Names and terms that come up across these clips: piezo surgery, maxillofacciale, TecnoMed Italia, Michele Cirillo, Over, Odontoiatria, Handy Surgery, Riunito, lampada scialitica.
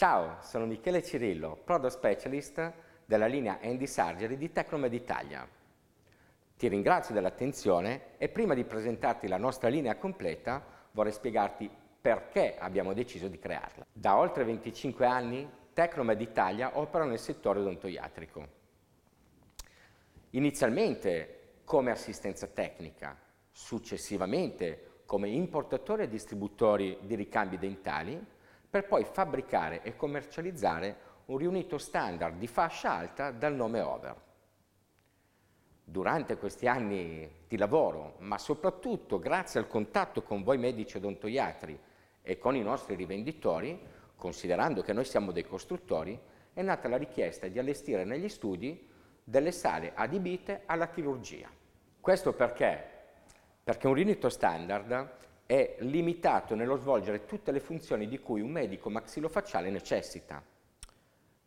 Ciao, sono Michele Cirillo, Product Specialist della linea Handy Surgery di TecnoMed Italia. Ti ringrazio dell'attenzione e prima di presentarti la nostra linea completa vorrei spiegarti perché abbiamo deciso di crearla. Da oltre 25 anni TecnoMed Italia opera nel settore odontoiatrico. Inizialmente come assistenza tecnica, successivamente come importatori e distributori di ricambi dentali, per poi fabbricare e commercializzare un riunito standard di fascia alta dal nome Over. Durante questi anni di lavoro, ma soprattutto grazie al contatto con voi medici odontoiatri e con i nostri rivenditori, considerando che noi siamo dei costruttori, è nata la richiesta di allestire negli studi delle sale adibite alla chirurgia. Questo perché? Perché un riunito standard è limitato nello svolgere tutte le funzioni di cui un medico maxillofacciale necessita.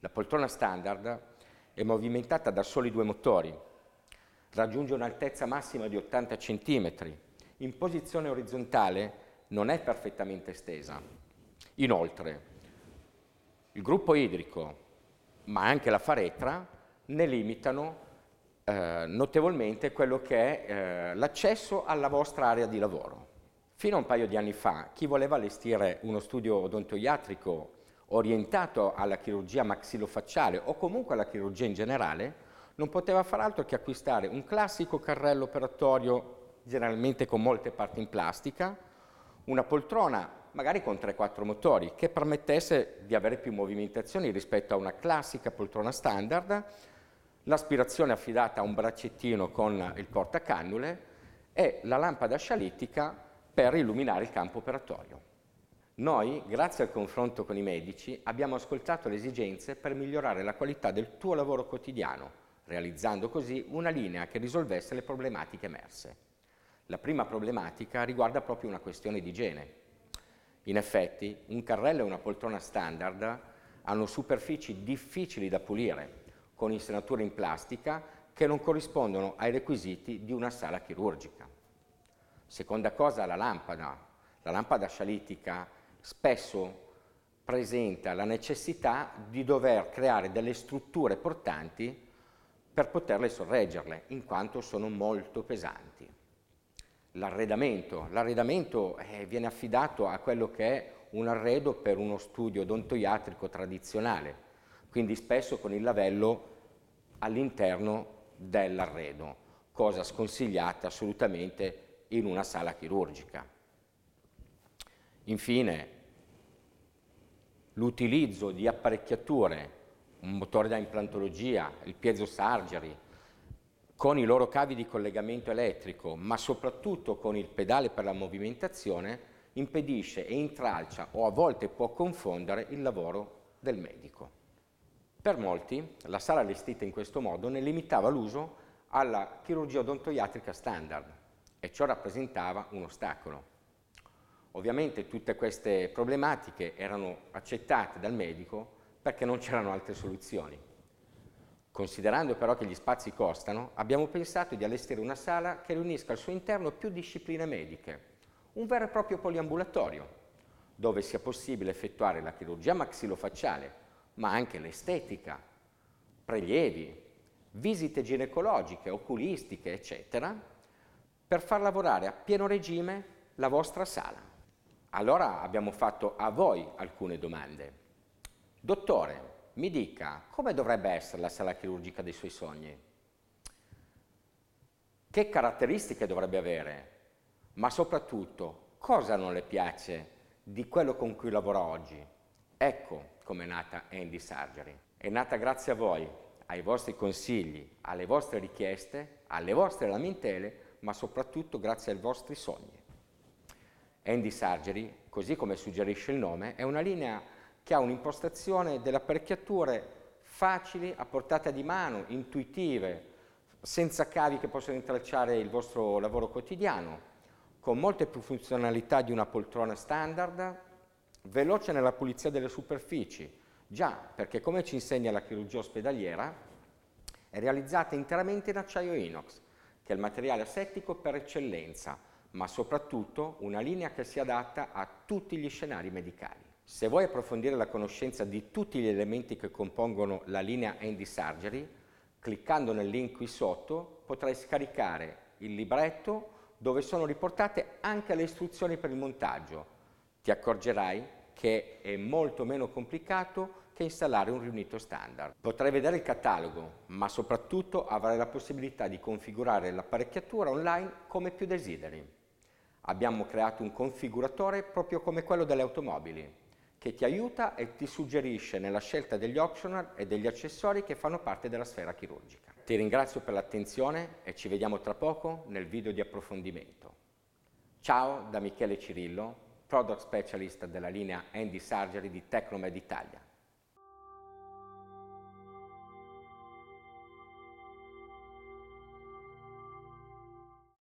La poltrona standard è movimentata da soli due motori, raggiunge un'altezza massima di 80 cm, in posizione orizzontale non è perfettamente estesa. Inoltre, il gruppo idrico, ma anche la faretra, ne limitano notevolmente quello che è l'accesso alla vostra area di lavoro. Fino a un paio di anni fa, chi voleva allestire uno studio odontoiatrico orientato alla chirurgia maxillofacciale o comunque alla chirurgia in generale, non poteva far altro che acquistare un classico carrello operatorio, generalmente con molte parti in plastica, una poltrona, magari con 3-4 motori, che permettesse di avere più movimentazioni rispetto a una classica poltrona standard, l'aspirazione affidata a un braccettino con il portacannule e la lampada scialitica per illuminare il campo operatorio. Noi, grazie al confronto con i medici, abbiamo ascoltato le esigenze per migliorare la qualità del tuo lavoro quotidiano, realizzando così una linea che risolvesse le problematiche emerse. La prima problematica riguarda proprio una questione di igiene. In effetti, un carrello e una poltrona standard hanno superfici difficili da pulire, con insenature in plastica che non corrispondono ai requisiti di una sala chirurgica. Seconda cosa, la lampada. La lampada scialitica spesso presenta la necessità di dover creare delle strutture portanti per poterle sorreggerle, in quanto sono molto pesanti. L'arredamento. L'arredamento viene affidato a quello che è un arredo per uno studio odontoiatrico tradizionale, quindi spesso con il lavello all'interno dell'arredo, cosa sconsigliata assolutamente in una sala chirurgica. Infine, l'utilizzo di apparecchiature, un motore da implantologia, il piezo surgery, con i loro cavi di collegamento elettrico, ma soprattutto con il pedale per la movimentazione, impedisce e intralcia o a volte può confondere il lavoro del medico. Per molti, la sala allestita in questo modo ne limitava l'uso alla chirurgia odontoiatrica standard, e ciò rappresentava un ostacolo. Ovviamente tutte queste problematiche erano accettate dal medico perché non c'erano altre soluzioni. Considerando però che gli spazi costano, abbiamo pensato di allestire una sala che riunisca al suo interno più discipline mediche, un vero e proprio poliambulatorio, dove sia possibile effettuare la chirurgia maxillofacciale, ma anche l'estetica, prelievi, visite ginecologiche, oculistiche, eccetera, per far lavorare a pieno regime la vostra sala. Allora abbiamo fatto a voi alcune domande. Dottore, mi dica, come dovrebbe essere la sala chirurgica dei suoi sogni? Che caratteristiche dovrebbe avere? Ma soprattutto, cosa non le piace di quello con cui lavora oggi? Ecco com'è nata Handy Surgery. È nata grazie a voi, ai vostri consigli, alle vostre richieste, alle vostre lamentele, ma soprattutto grazie ai vostri sogni. Handy Surgery, così come suggerisce il nome, è una linea che ha un'impostazione delle apparecchiature facili, a portata di mano, intuitive, senza cavi che possono intralciare il vostro lavoro quotidiano, con molte più funzionalità di una poltrona standard, veloce nella pulizia delle superfici, già perché, come ci insegna la chirurgia ospedaliera, è realizzata interamente in acciaio inox, che è il materiale asettico per eccellenza, ma soprattutto una linea che si adatta a tutti gli scenari medicali. Se vuoi approfondire la conoscenza di tutti gli elementi che compongono la linea Handy Surgery, cliccando nel link qui sotto potrai scaricare il libretto dove sono riportate anche le istruzioni per il montaggio. Ti accorgerai che è molto meno complicato che installare un riunito standard. Potrai vedere il catalogo, ma soprattutto avrai la possibilità di configurare l'apparecchiatura online come più desideri. Abbiamo creato un configuratore proprio come quello delle automobili, che ti aiuta e ti suggerisce nella scelta degli optional e degli accessori che fanno parte della sfera chirurgica. Ti ringrazio per l'attenzione e ci vediamo tra poco nel video di approfondimento. Ciao da Michele Cirillo, Product Specialist della linea Handy Surgery di TecnoMed Italia.